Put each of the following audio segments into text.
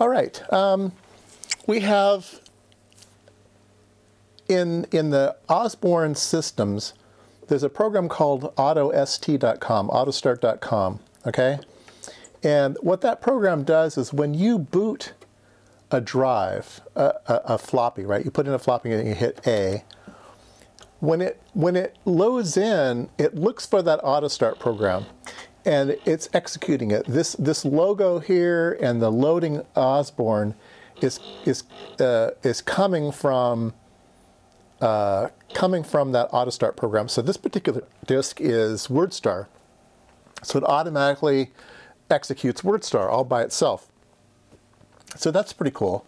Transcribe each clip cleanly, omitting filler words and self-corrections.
All right. We have in the Osborne systems, there's a program called AUTOST.COM, AUTOSTART.COM, okay? And what that program does is when you boot a drive, a floppy, right? You put in a floppy and you hit A. When it loads in, it looks for that AUTOSTART program and it's executing it. This logo here and the loading Osborne is coming from that AUTOSTART program. So this particular disk is WordStar. So it automatically executes WordStar all by itself. So that's pretty cool.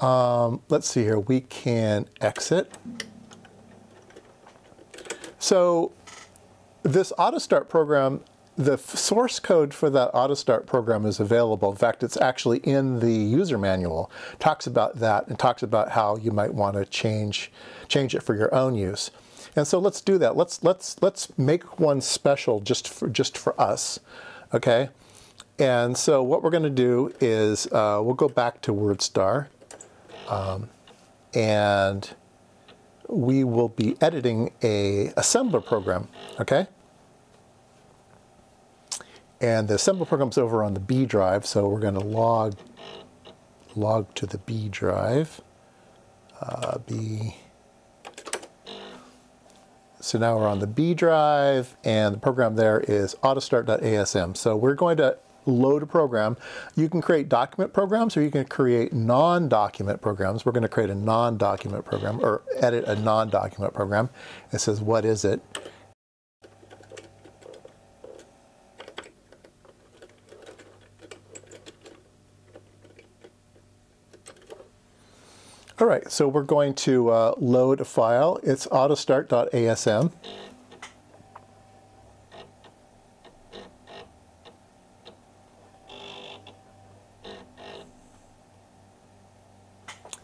Let's see here, we can exit. So this AUTOSTART program, the source code for that AUTOSTART program is available. In fact, it's actually in the user manual. It talks about that and talks about how you might want to change it for your own use. And so let's do that. Let's make one special just for us, okay? And so what we're going to do is we'll go back to WordStar, and we will be editing a assembler program, okay? And the assembler program's over on the B drive, so we're going to log to the B drive. B. So now we're on the B drive, and the program there is autostart.asm. So we're going to load a program. You can create document programs or you can create non-document programs. We're going to create a non-document program or edit a non-document program. It says, what is it? All right, so we're going to load a file. It's autostart.asm.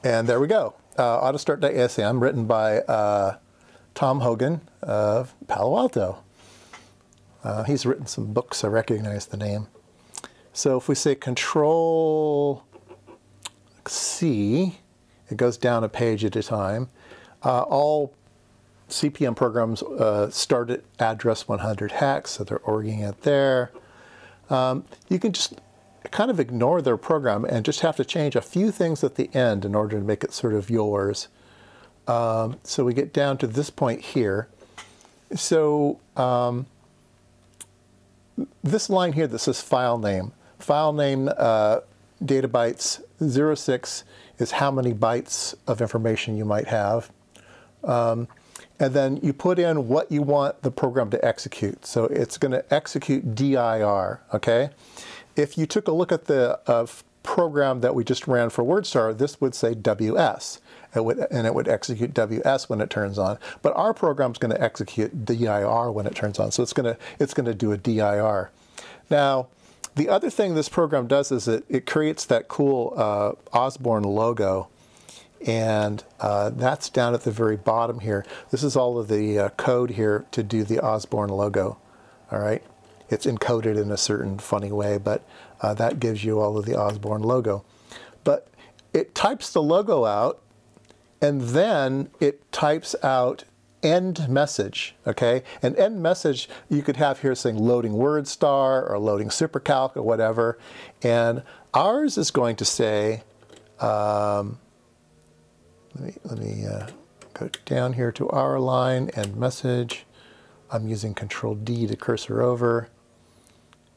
And there we go, AutoStart.asm, written by Tom Hogan of Palo Alto. He's written some books, I recognize the name. So if we say Control C, it goes down a page at a time. All CPM programs start at address 100 hex, so they're orging it there. You can just kind of ignore their program and just have to change a few things at the end in order to make it sort of yours. So we get down to this point here. So this line here that says file name data bytes 06 is how many bytes of information you might have. And then you put in what you want the program to execute. So it's going to execute dir, okay? If you took a look at the program that we just ran for WordStar, this would say WS, and it would execute WS when it turns on. But our program's going to execute DIR when it turns on, so it's going to do a DIR. Now, the other thing this program does is it creates that cool Osborne logo, and that's down at the very bottom here. This is all of the code here to do the Osborne logo. All right. It's encoded in a certain funny way, but that gives you all of the Osborne logo. But it types the logo out, and then it types out end message, okay? And end message you could have here saying loading WordStar or loading SuperCalc or whatever. And ours is going to say, let me go down here to our line, end message. I'm using Control D to cursor over.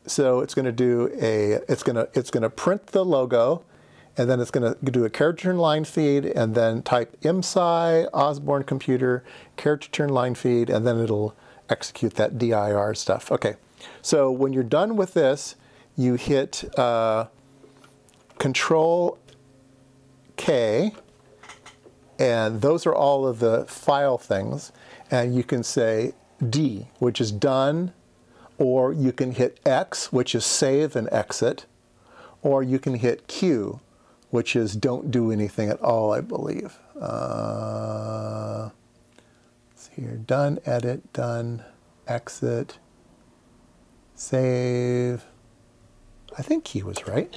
So it's going to do it's going to print the logo, and then it's going to do a character and line feed, and then type IMSI Osborne Computer character turn line feed, and then it'll execute that dir stuff. Okay, so when you're done with this, you hit Control K, and those are all of the file things, and you can say D, which is done, or you can hit X, which is save and exit, or you can hit Q, which is don't do anything at all, I believe. Let's see here, done, edit, done, exit, save. I think Q was right.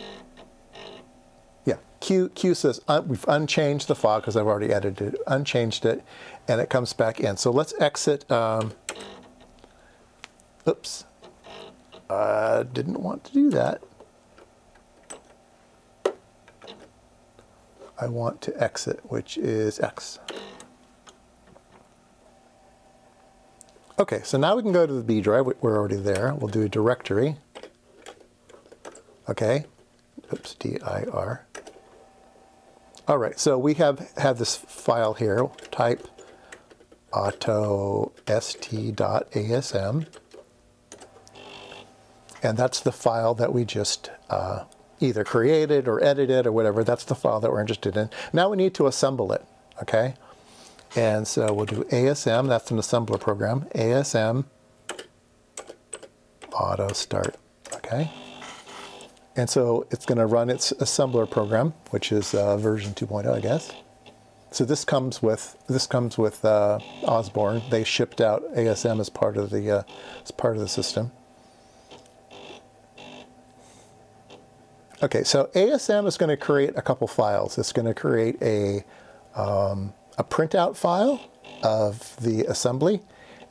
Q says, we've unchanged the file because I've already edited it, unchanged it, and it comes back in. So let's exit, oops, I didn't want to do that. I want to exit, which is X. Okay, so now we can go to the B drive. We're already there. We'll do a directory. Okay, oops, dir. All right, so we have this file here. Type autostart.asm, and that's the file that we just either created or edited or whatever. That's the file that we're interested in. Now we need to assemble it, okay? And so we'll do ASM, that's an assembler program, ASM auto start, okay? And so it's gonna run its assembler program, which is version 2.0, I guess. So this comes with Osborne. They shipped out ASM as part of the system. Okay, so ASM is going to create a couple files. It's going to create a printout file of the assembly,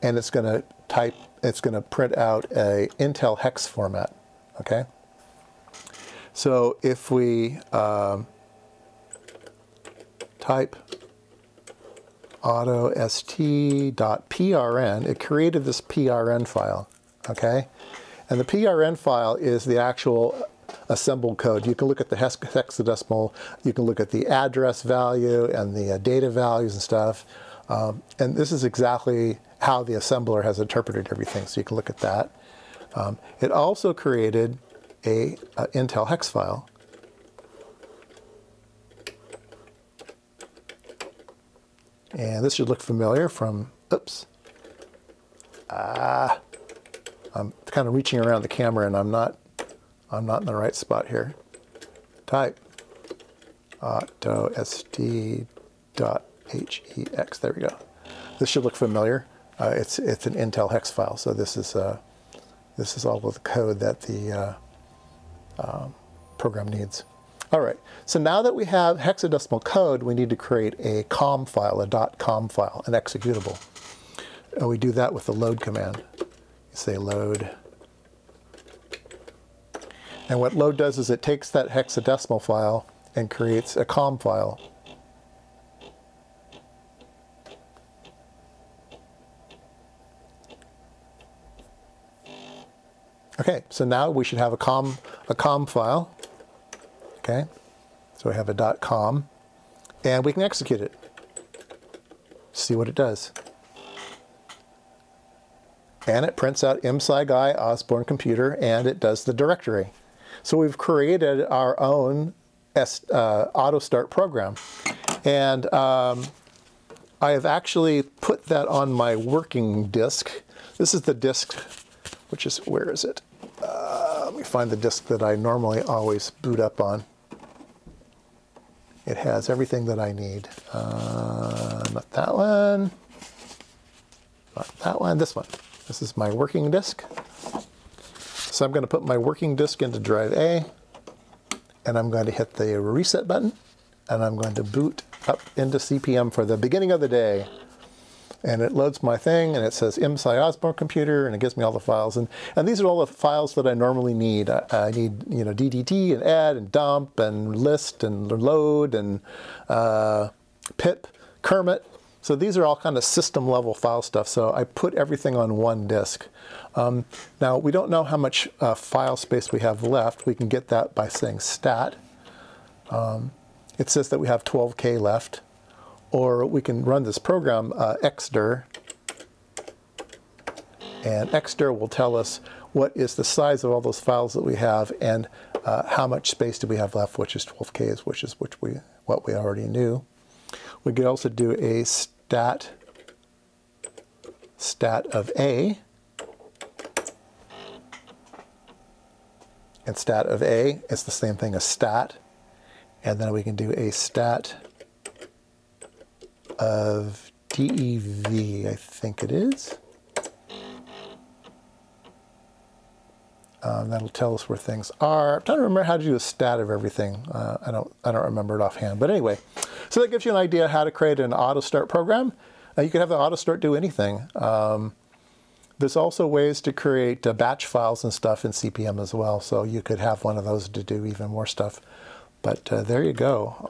and it's going to print out a Intel hex format. Okay. So if we type autost.prn, it created this PRN file. Okay, and the PRN file is the actual assemble code. You can look at the hexadecimal, you can look at the address value and the data values and stuff. And this is exactly how the assembler has interpreted everything, so you can look at that. It also created a Intel hex file. And this should look familiar from, oops. I'm kind of reaching around the camera and I'm not in the right spot here. Type autost.hex. There we go. This should look familiar. It's an Intel hex file. So this is all of the code that the program needs. All right. So now that we have hexadecimal code, we need to create a .com file, a .com file, an executable. And we do that with the load command. You say load. And what load does is it takes that hexadecimal file and creates a .com file. Okay, so now we should have a .com file. Okay, so we have a .com, and we can execute it. See what it does. And it prints out IMSAI Guy, Osborne Computer, and it does the directory. So we've created our own AutoStart program. And I have actually put that on my working disk. This is the disk, which is, where is it? Let me find the disk that I normally always boot up on. It has everything that I need. Not that one. Not that one, this one. This is my working disk. So I'm going to put my working disk into drive A, and I'm going to hit the reset button, and I'm going to boot up into CPM for the beginning of the day. And it loads my thing, and it says IMSI Osborne Computer, and it gives me all the files. And these are all the files that I normally need. I need, you know, DDT, and ED, and DUMP, and LIST, and LOAD, and PIP, KERMIT. So these are all kind of system level file stuff. So I put everything on one disk. Now we don't know how much file space we have left. We can get that by saying stat. It says that we have 12K left, or we can run this program xdir, and xdir will tell us what is the size of all those files that we have and how much space do we have left, which is 12K, what we already knew. We could also do a stat of A, and stat of A is the same thing as stat, and then we can do a stat of DEV, I think it is, That'll tell us where things are. I'm trying to remember how to do a stat of everything. I don't remember it offhand. But anyway, so that gives you an idea how to create an auto start program. You can have the auto start do anything. There's also ways to create batch files and stuff in CPM as well. So you could have one of those to do even more stuff. But there you go.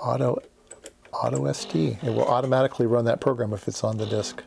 Auto ST. It will automatically run that program if it's on the disk.